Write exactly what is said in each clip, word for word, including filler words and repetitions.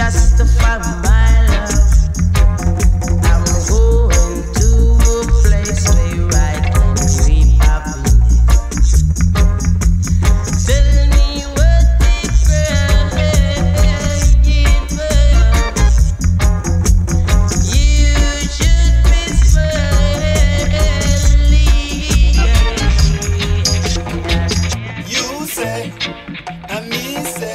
justify my love. I'm going to a place where I can see happiness. Tell me what they pray, you should be smiling. You say, I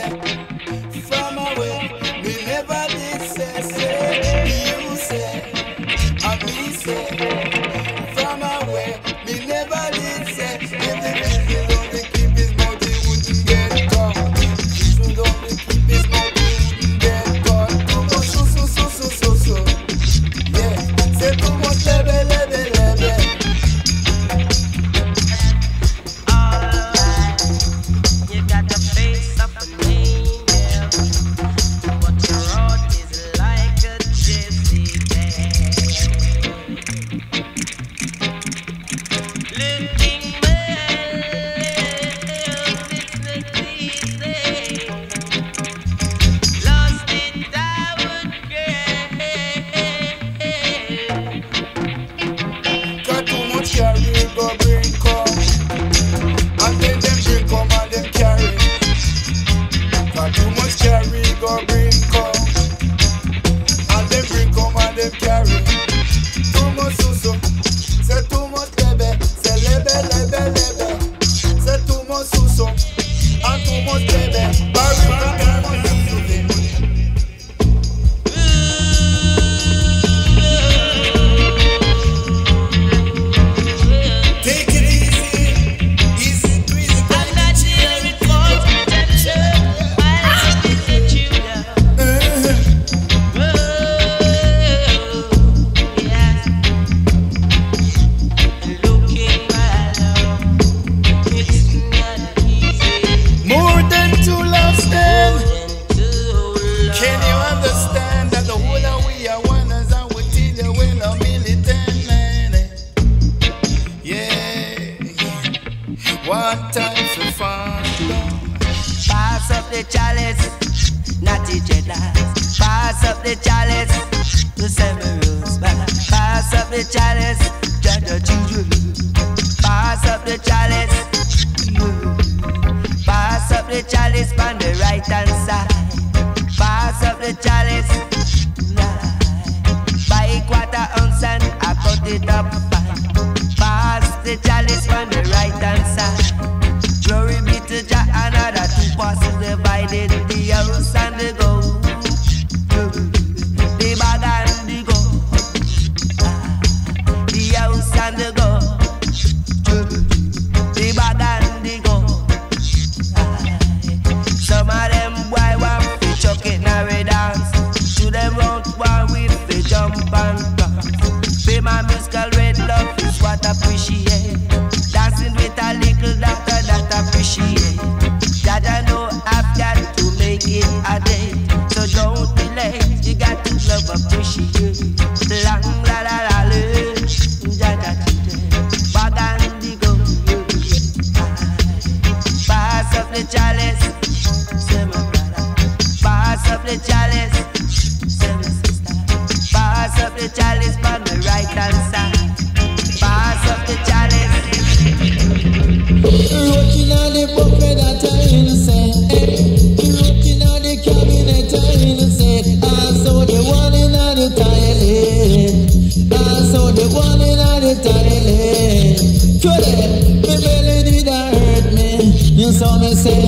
mean say.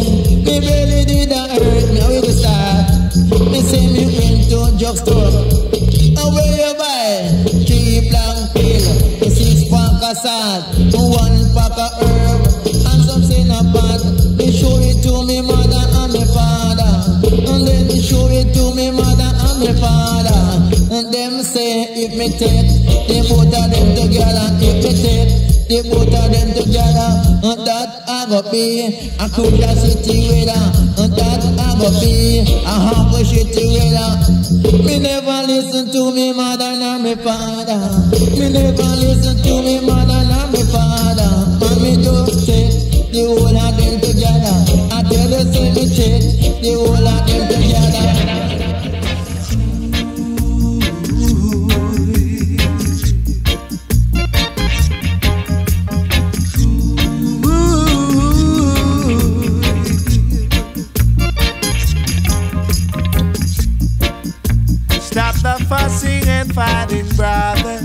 fighting brothers.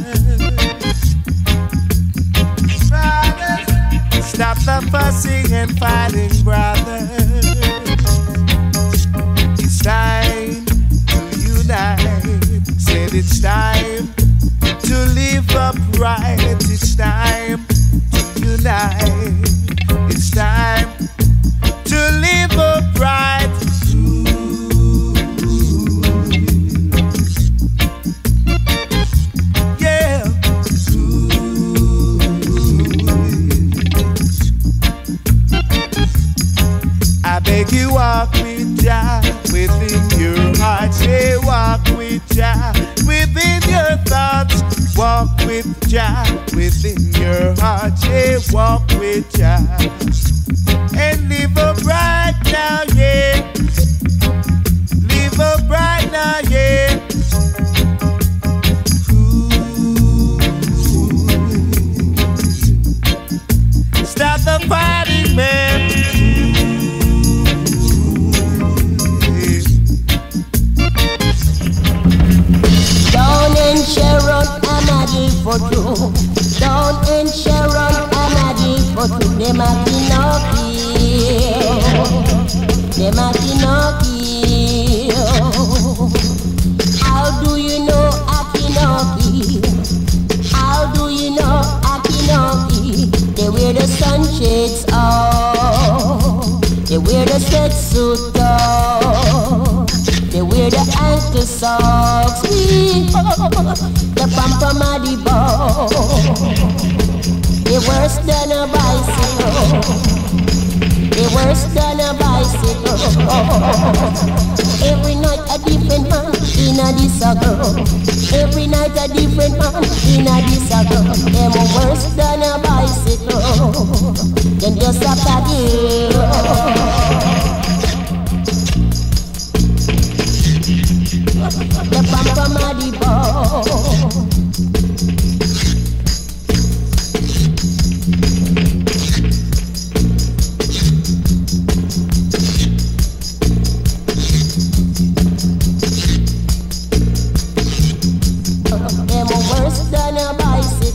Brothers, stop the fussing and fighting, brothers. It's time to unite. Said it's time to live upright. It's time to unite. It's time to live upright. Make you walk with Jah within your heart. Say walk with Jah within your thoughts. Walk with Jah within your heart. Say walk with Jah and live up right now, yeah. Live up right now, yeah. Ooh. Stop the fighting, man. Sharon, I'm a deal for two. Down in Sharon, I'm a deal for two. Dem Akinoki, Dem Akinoki. How do you know Akinoki? How do you know Akinoki? They wear the sunshades, oh. They wear the sweatsuit, oh. They wear the ankle socks, the pamper muddy ball. They worse than a bicycle. They worse than a bicycle. Every night a different man in a disaggle. Every night a different man in a disaggle. Them worse than a bicycle. Them just a paddle. The pampa muddy ball. Them worse than a bicycle.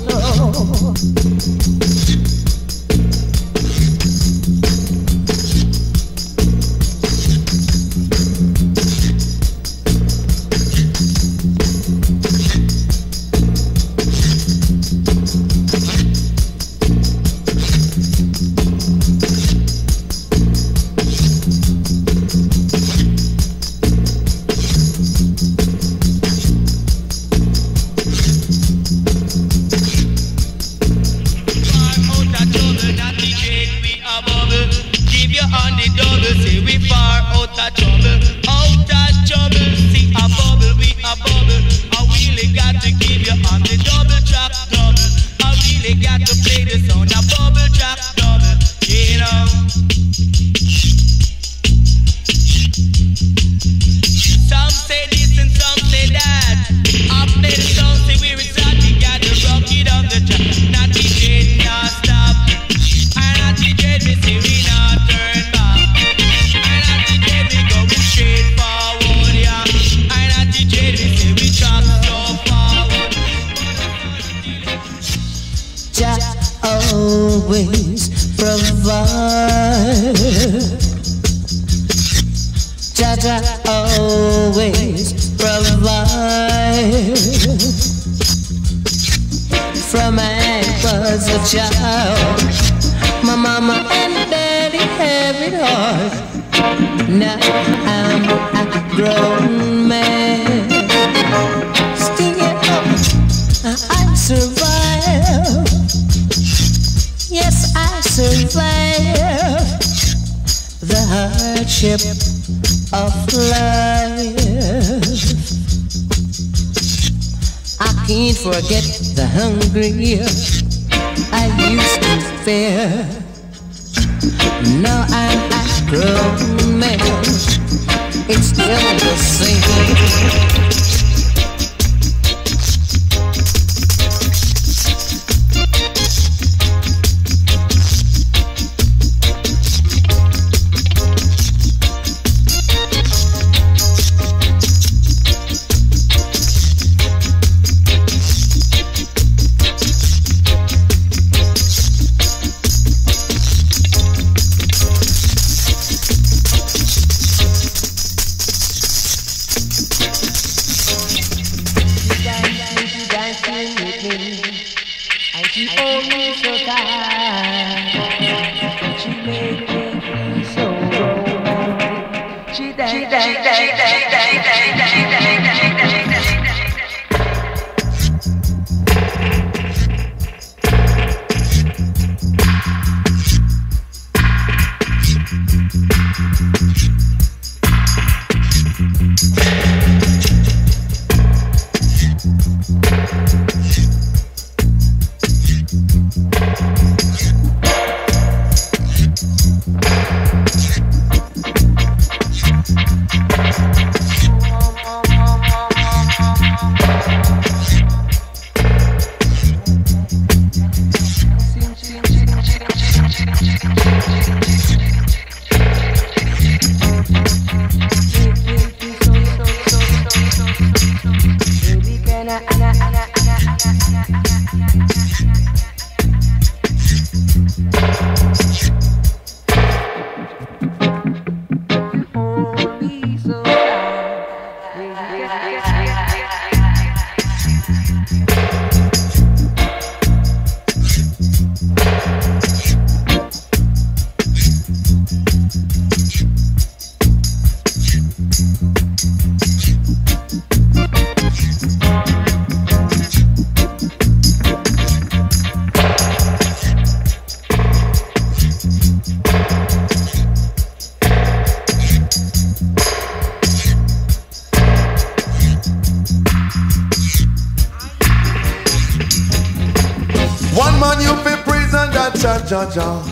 Jaja.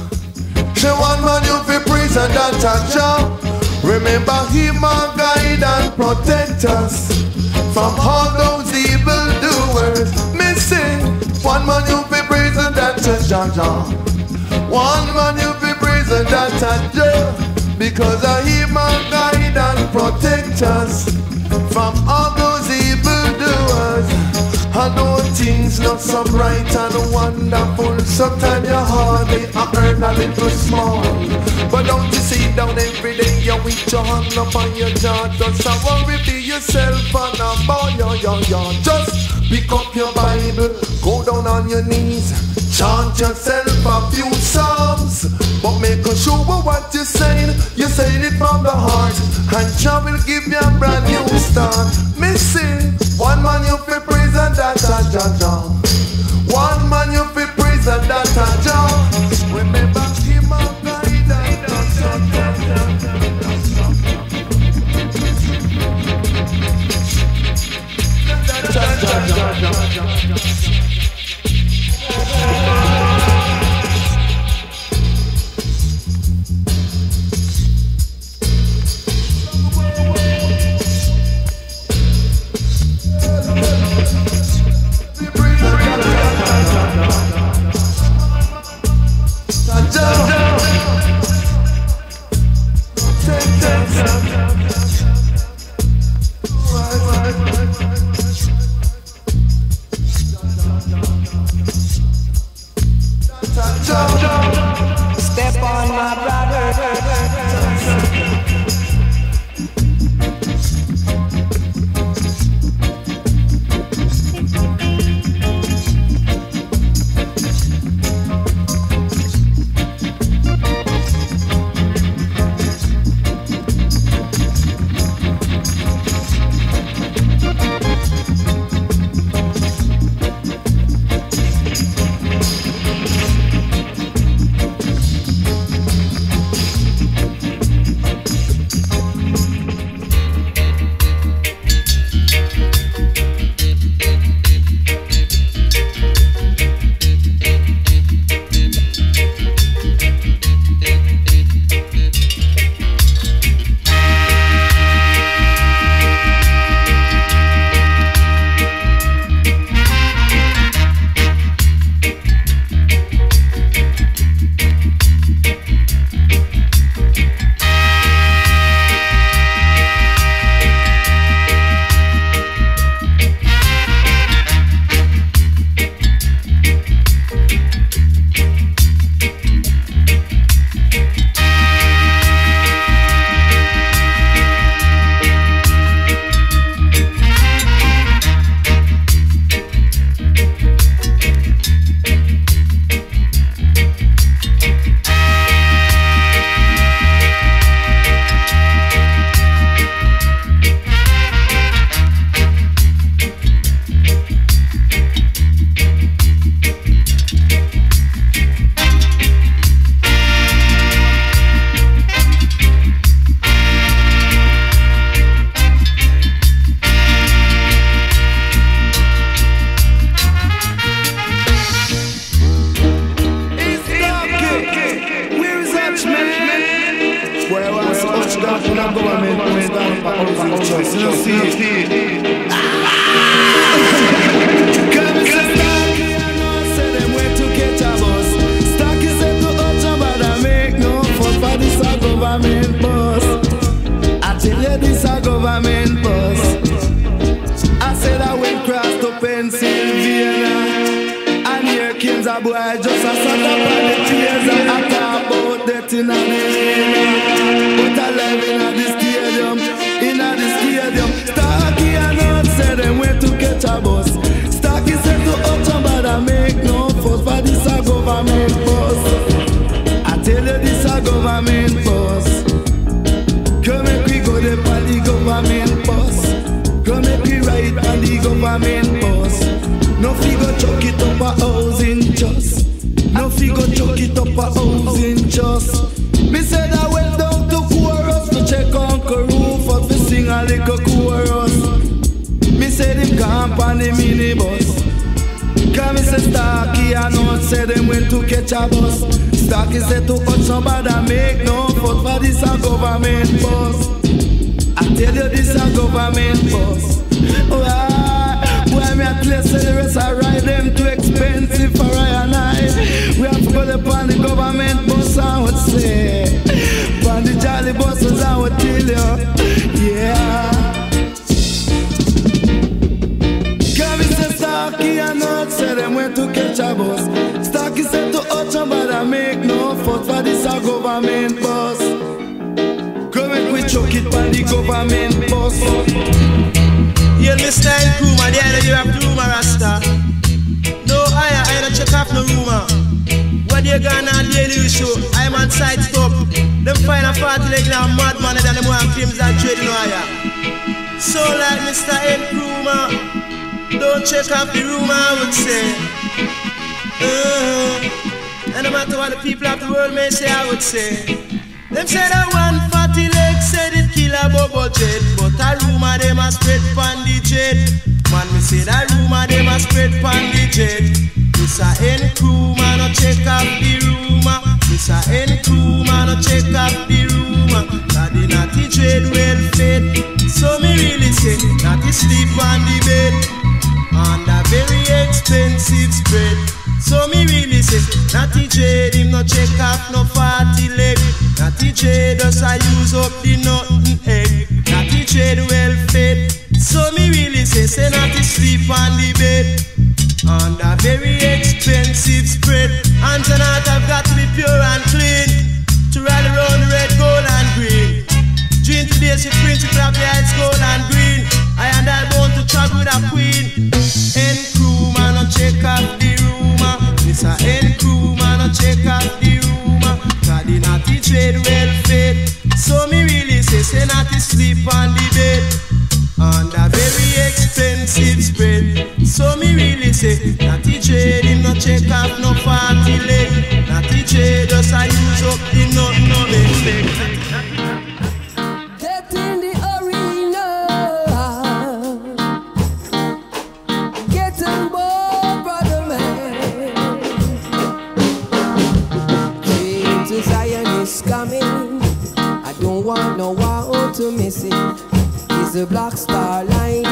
She one man you fi prison that Jaja. Remember him our guide and protect us from all those evil doers. Missing one man you fi prison that Jaja. One man you fi prison that Jaja. Because of him our guide and protect us from all those evil doers. I know things not so bright and wonderful. Sometimes you're hardly I earn a little small. But don't you see down every day you're with your hand up on your jaw. Just a worry be yourself and about your, your, your. Just pick up your Bible, go down on your knees, chant yourself a few psalms. But make sure what you're saying, you're saying it from the heart. And Jah will give you a brand new start. Missing one man you feel prison that Jaja. One man you feel prison that Jaja. Remember him and guide that Jaja. choice, choice. Government bus, I tell you this a government bus. I said I went cross to Pennsylvania, and here comes a boy just a sat up on the tears and I talk about death in the arena. But I live in the stadium, in the stadium. Starkey and Hunt said they went to catch a bus. Starkey said to Hutton, but I make no fuss, for this a government bus. Tell you this a government bus. Come and we go there on the government bus. Come and we ride on the government bus. No figure chuck it up a housing just. No figure chuck it up a housing just. Me said I went down to chorus to check on Rufus to sing a little chorus. Me said him camp on the minibus. Come and say Starkey and Hunt said them went to catch a bus. Starkey said to cut somebody and make no fuss, for this a government bus. I tell you this a government bus. Why? Why me a place say the rest I ride them too expensive for I and I. We have to go upon the government bus I would say. Upon the jolly buses I would tell you. Yeah. Starkey and Hunt said them went to catch a bus. Starkey said to Hutton, but I make no fuss, for this a government bus. Come and we choke it by the government bus. You're Mister Nkrumah, the idea you have Nkrumah Rasta. No higher, I don't check off no rumor. What you gonna daily show? I'm on side stop. Them find a party like a madman and them want crimes and trade no higher. So like Mister Nkrumah, don't check out the room, I would say. Uh, and no matter what the people of the world may say, I would say. Them say that one fatty leg said it kill a bubble jet, but a rumor they must spread pandy jet. Man, we say that rumor they must spread pandy jet. Mister Nkrumah, no check out the rumor. Mister Nkrumah, no check out the rumor. That the naughty dread well fed. So me really say that he sleep on the bed. On a very expensive spread. So me really say, Natty J, him no check off no fatty leg. Natty J does I use up the nothing egg. Natty J well fed. So me really say, say Natty sleep on the bed. On a very expensive spread. And tonight I've got to be pure and clean, to ride around red, gold and green. Dream today she print to clap the eyes gold and green. I and I born to track with a queen. Nkrumah no check out the rumor. Mister Nkrumah no check out the rumor. Cause the naughty trade well fed. So me really say say naughty sleep on the bed. On a very expensive spread. So me really say naughty trade him no check out no party leg. Naughty trade does I use up the no no leg. No one to miss it. It's the Black Star Line.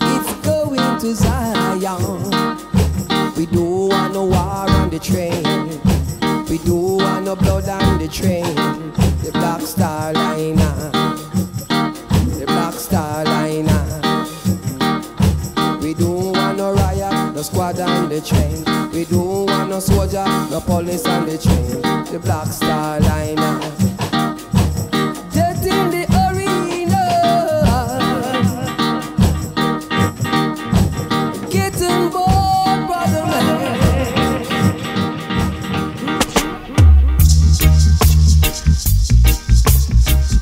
It's going to Zion. We don't want no war on the train. We don't want no blood on the train. The Black Star Line. The Black Star Line. We don't want no riot, no squad on the train. We don't want no soldier, no police on the train. The Black Star Line. In the arena, getting bored by the man.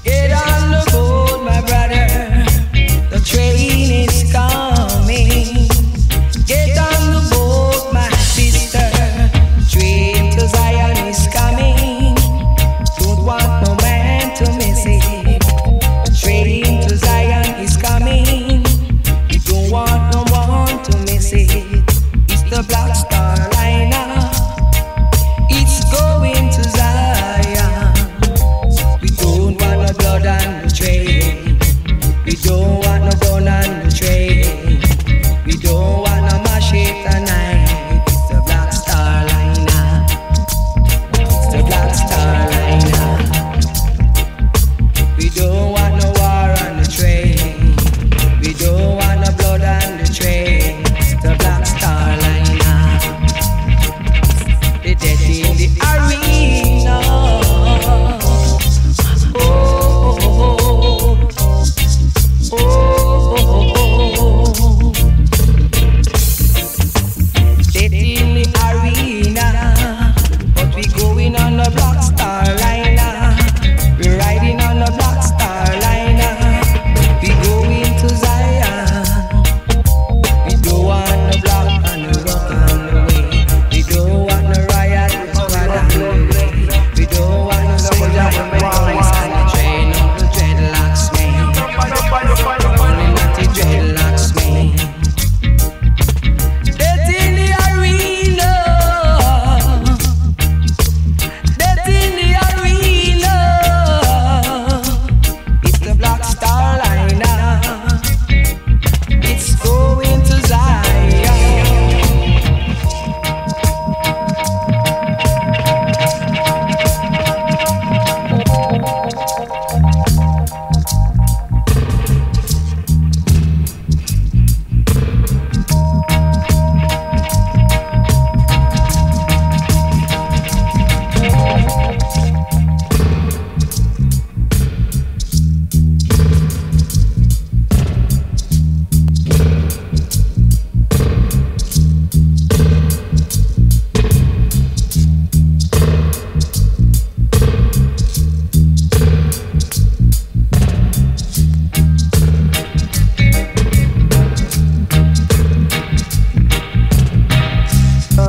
Get on the boat, my brother. The train is coming. Get on the boat, my sister. Train to Zion is coming. Don't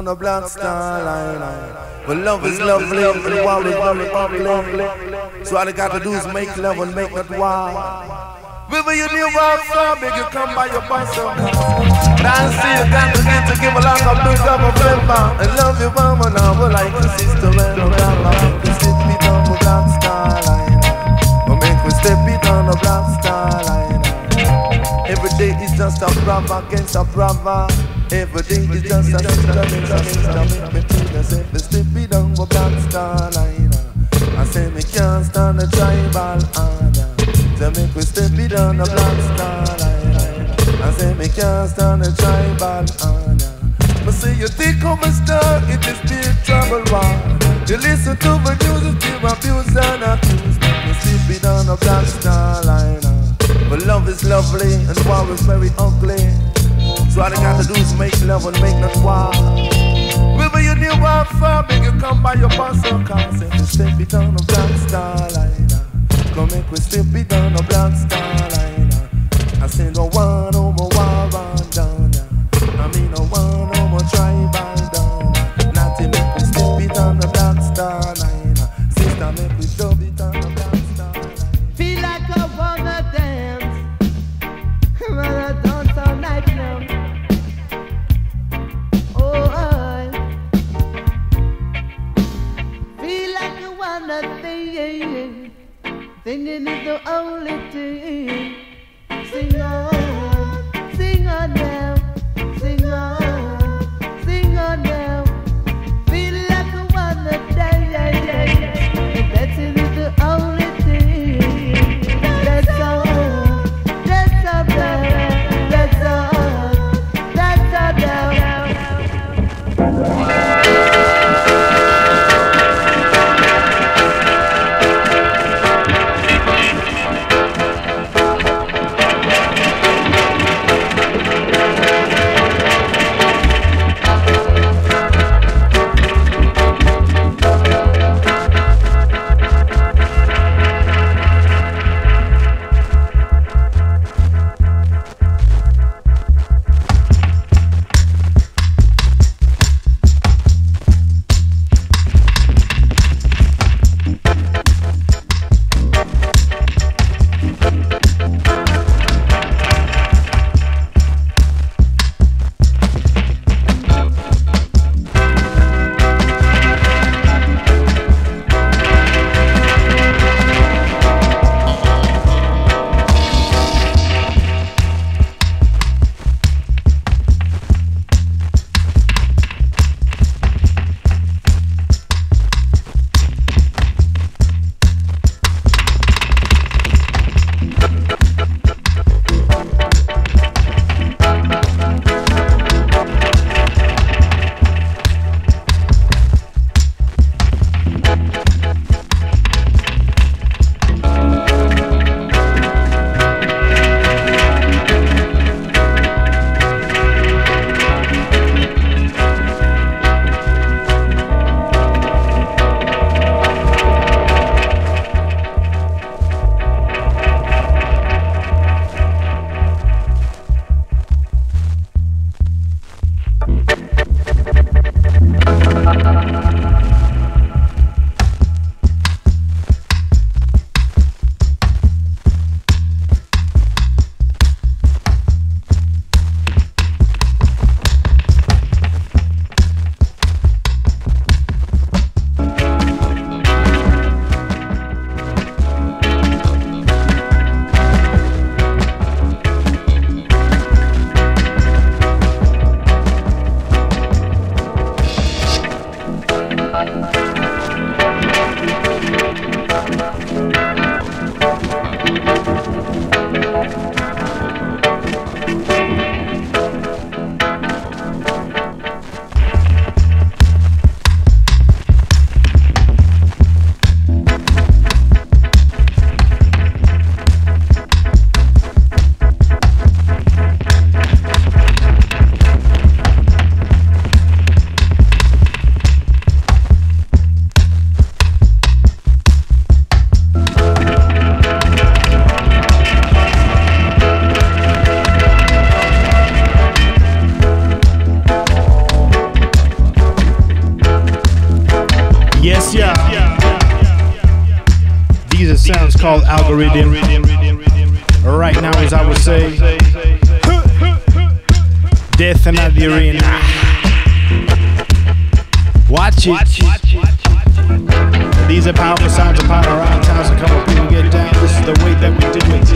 the Black Star Line. Well, love is lovely, and while we worry, bubbly, so all you got to do is make love and make it wild. Wherever you live out from, make you come by your bicycle. Now I see you got to get to give a lot of big up a flipper. I love you, mama, now I like your sister and a grandma. You sit me down the Black Star Line. But make me step me down the Black Star Line. Every day is just a brother against a brother. Every day is just a sister against a sister. Make me feel the same. Me step me down the Black Star Line. I say me can't stand the tribal honor. They make we step it down the Black Star Line. I say me can't stand the tribal honor. But see you think of a star, it is still trouble one. You listen to my music, you abuse and accuse. You step it down the Black Star Line. But love is lovely and war is very ugly. So all you got to do is make love and make not war. Wherever you live out far, make you come by your personal car. Say me step it down the Black Star Line. Come make we step it down the Black Star Line. I say no one no more war and down. I mean no one no more tribe and down. Not to make we step it down the Black Star Line. Sister make we dub it on the Black Star Line. Feel like I wanna dance. I wanna dance all night now. Oh I feel like I wanna dance. Singing is the only thing. Sing on, sing on now. Sing on, sing on now. Feel like I wanna die. Dancing is the only thing. That's all, that's all now. That's all, that's all now. These are sounds called algorithm. Right now, as I would say, death and the arena. Watch it. These are powerful sounds, a power around towns. A couple people get down. This is the way that we do it.